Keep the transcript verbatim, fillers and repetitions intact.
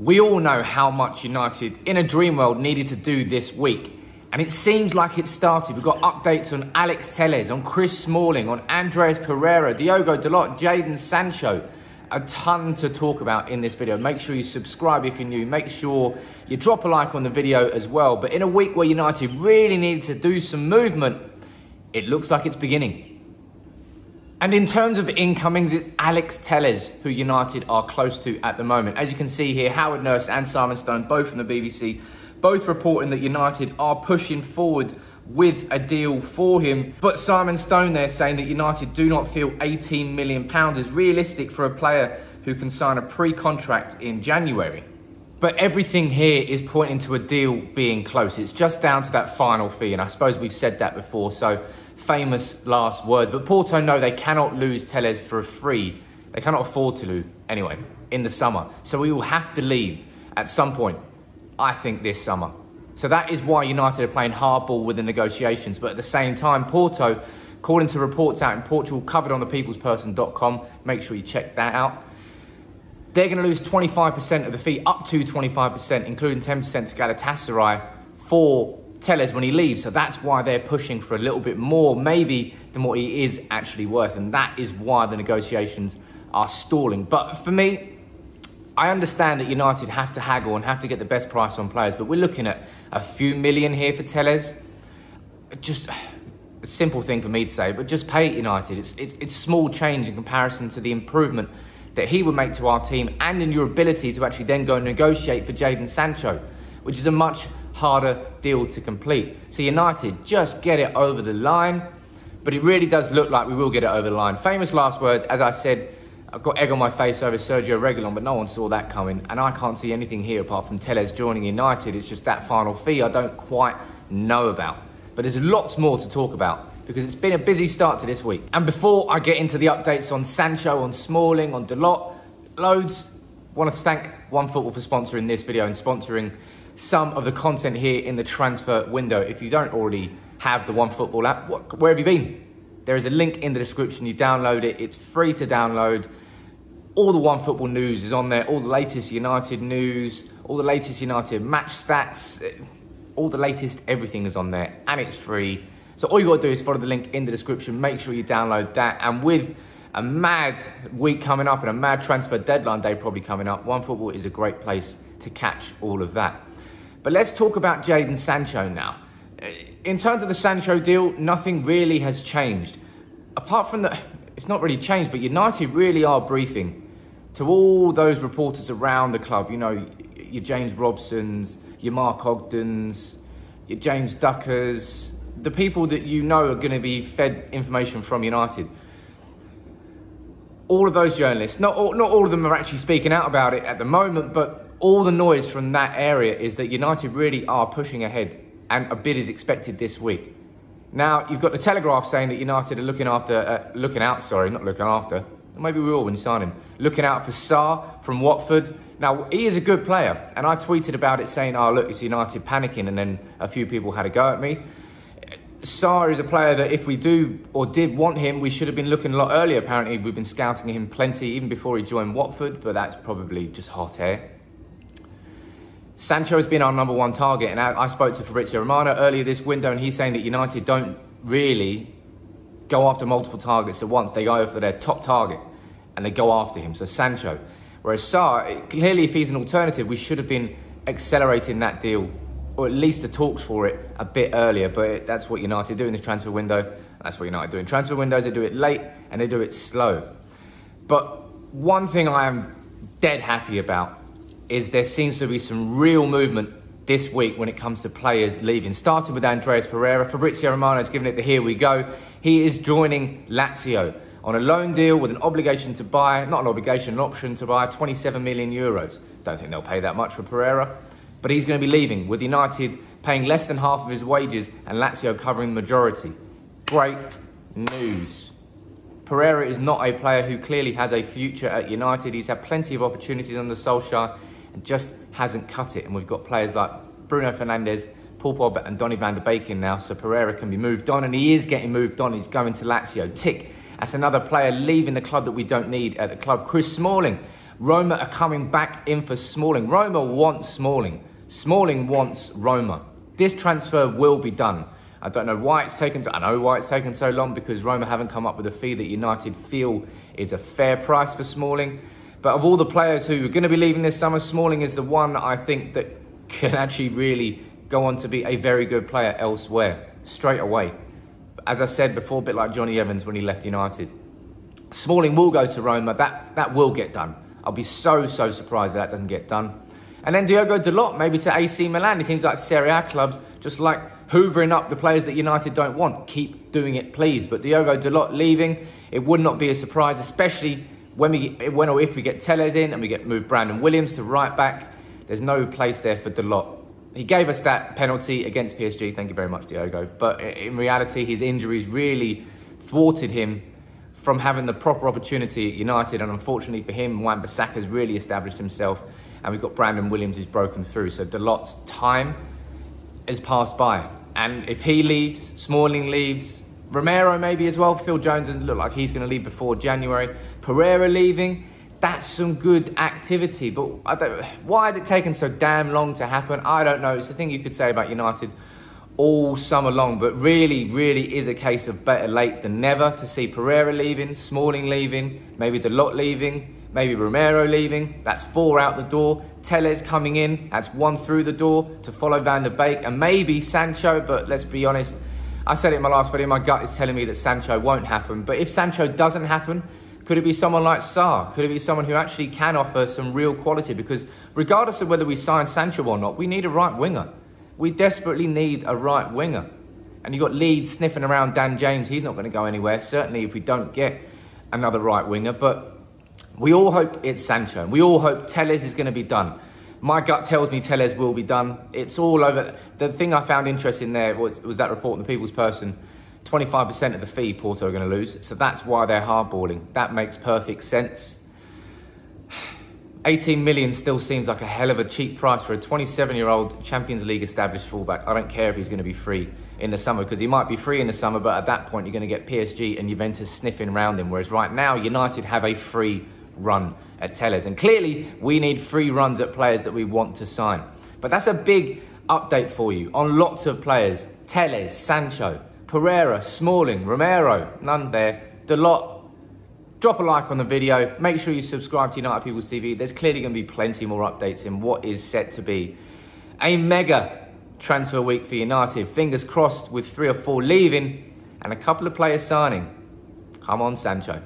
We all know how much United in a dream world needed to do this week. And it seems like it started. We've got updates on Alex Telles, on Chris Smalling, on Andreas Pereira, Diogo Dalot, Jadon Sancho. A ton to talk about in this video. Make sure you subscribe if you're new. Make sure you drop a like on the video as well. But in a week where United really needed to do some movement, it looks like it's beginning. And in terms of incomings, it's Alex Telles who United are close to at the moment. As you can see here, Howard Nurse and Simon Stone, both from the B B C, both reporting that United are pushing forward with a deal for him. But Simon Stone there saying that United do not feel eighteen million pounds is realistic for a player who can sign a pre-contract in January. But everything here is pointing to a deal being close. It's just down to that final fee, and I suppose we've said that before, so famous last words. But Porto know they cannot lose Telles for free. They cannot afford to lose, anyway, in the summer. So we will have to leave at some point, I think this summer. So that is why United are playing hardball with the negotiations. But at the same time, Porto, according to reports out in Portugal, covered on the people's person dot com, make sure you check that out, they're going to lose twenty-five percent of the fee, up to twenty-five percent, including ten percent to Galatasaray for Telles when he leaves. So that's why they're pushing for a little bit more, maybe, than what he is actually worth. And that is why the negotiations are stalling. But for me, I understand that United have to haggle and have to get the best price on players. But we're looking at a few million here for Telles. Just a simple thing for me to say, but just pay it, United. It's, it's, it's small change in comparison to the improvement that he would make to our team, and in your ability to actually then go and negotiate for Jadon Sancho, which is a much harder deal to complete. So United, just get it over the line. But it really does look like we will get it over the line. Famous last words, as I said, I've got egg on my face over Sergio Reguilón, but no one saw that coming. And I can't see anything here apart from Telles joining United. It's just that final fee I don't quite know about. But there's lots more to talk about, because it's been a busy start to this week. And before I get into the updates on Sancho, on Smalling, on Dalot, loads, I want to thank OneFootball for sponsoring this video and sponsoring some of the content here in the transfer window. If you don't already have the OneFootball app, what, where have you been? There is a link in the description. You download it. It's free to download. All the OneFootball news is on there. All the latest United news, all the latest United match stats, all the latest everything is on there, and it's free. So all you got to do is follow the link in the description. Make sure you download that. And with a mad week coming up and a mad transfer deadline day probably coming up, OneFootball is a great place to catch all of that. But let's talk about Jadon Sancho now. In terms of the Sancho deal, nothing really has changed. Apart from that, it's not really changed, but United really are briefing to all those reporters around the club. You know, your James Robsons, your Mark Ogdens, your James Duckers, the people that you know are going to be fed information from United. All of those journalists, not all, not all of them are actually speaking out about it at the moment, but all the noise from that area is that United really are pushing ahead and a bid is expected this week. Now, you've got the Telegraph saying that United are looking after, uh, looking out, sorry, not looking after, maybe we all when you sign him, looking out for Sarr from Watford. Now, he is a good player, and I tweeted about it saying, oh, look, it's United panicking, and then a few people had a go at me. Sarr is a player that if we do or did want him, we should have been looking a lot earlier. Apparently, we've been scouting him plenty even before he joined Watford, but that's probably just hot air. Sancho has been our number one target, and I, I spoke to Fabrizio Romano earlier this window, and he's saying that United don't really go after multiple targets at once. They go after their top target, and they go after him, so Sancho. Whereas Sarr, clearly if he's an alternative, we should have been accelerating that deal, or at least the talks for it, a bit earlier. But it, that's what United do in this transfer window. That's what United do in transfer windows. They do it late and they do it slow. But one thing I am dead happy about is there seems to be some real movement this week when it comes to players leaving. Starting with Andreas Pereira, Fabrizio Romano has given it the here we go. He is joining Lazio on a loan deal with an obligation to buy, not an obligation, an option to buy, twenty-seven million euros. Don't think they'll pay that much for Pereira. But he's going to be leaving, with United paying less than half of his wages and Lazio covering the majority. Great news. Pereira is not a player who clearly has a future at United. He's had plenty of opportunities under Solskjaer and just hasn't cut it. And we've got players like Bruno Fernandes, Paul Pogba and Donny van de Beek in now, so Pereira can be moved on. And he is getting moved on. He's going to Lazio. Tick. That's another player leaving the club that we don't need at the club. Chris Smalling, Roma are coming back in for Smalling. Roma wants Smalling. Smalling wants Roma. This transfer will be done. I don't know why it's taken, to, I know why it's taken so long, because Roma haven't come up with a fee that United feel is a fair price for Smalling. But of all the players who are going to be leaving this summer, Smalling is the one I think that can actually really go on to be a very good player elsewhere, straight away. As I said before, a bit like Johnny Evans when he left United. Smalling will go to Roma, that, that will get done. I'll be so, so surprised if that doesn't get done. And then Diogo Dalot, maybe to A C Milan. It seems like Serie A clubs just like hoovering up the players that United don't want. Keep doing it, please. But Diogo Dalot leaving, it would not be a surprise, especially when we, when or if we get Telles in and we get moved Brandon Williams to right back. There's no place there for Dalot. He gave us that penalty against P S G. Thank you very much, Diogo. But in reality, his injuries really thwarted him from having the proper opportunity at United. And unfortunately for him, Wan-Bissaka has really established himself. And we've got Brandon Williams who's broken through. So Dalot's time has passed by. And if he leaves, Smalling leaves, Romero maybe as well. Phil Jones doesn't look like he's going to leave before January. Pereira leaving. That's some good activity, but I don't, why has it taken so damn long to happen? I don't know. It's the thing you could say about United all summer long, but really, really is a case of better late than never to see Pereira leaving, Smalling leaving, maybe Dalot leaving, maybe Romero leaving. That's four out the door. Telles coming in. That's one through the door to follow Van de Beek and maybe Sancho, but let's be honest. I said it in my last video. My gut is telling me that Sancho won't happen, but if Sancho doesn't happen, could it be someone like Sarr? Could it be someone who actually can offer some real quality? Because regardless of whether we sign Sancho or not, we need a right winger. We desperately need a right winger. And you've got Leeds sniffing around Dan James. He's not going to go anywhere, certainly if we don't get another right winger. But we all hope it's Sancho. We all hope Telles is going to be done. My gut tells me Telles will be done. It's all over. The thing I found interesting there was, was that report in the People's Person. twenty-five percent of the fee Porto are going to lose. So that's why they're hardballing. That makes perfect sense. eighteen million still seems like a hell of a cheap price for a twenty-seven-year-old Champions League established fullback. I don't care if he's going to be free in the summer, because he might be free in the summer, but at that point you're going to get P S G and Juventus sniffing around him. Whereas right now, United have a free run at Telles. And clearly, we need free runs at players that we want to sign. But that's a big update for you on lots of players. Telles, Sancho, Pereira, Smalling, Romero, none there, Dalot. Drop a like on the video. Make sure you subscribe to United People's T V. There's clearly going to be plenty more updates in what is set to be a mega transfer week for United. Fingers crossed with three or four leaving and a couple of players signing. Come on, Sancho.